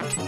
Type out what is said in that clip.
What?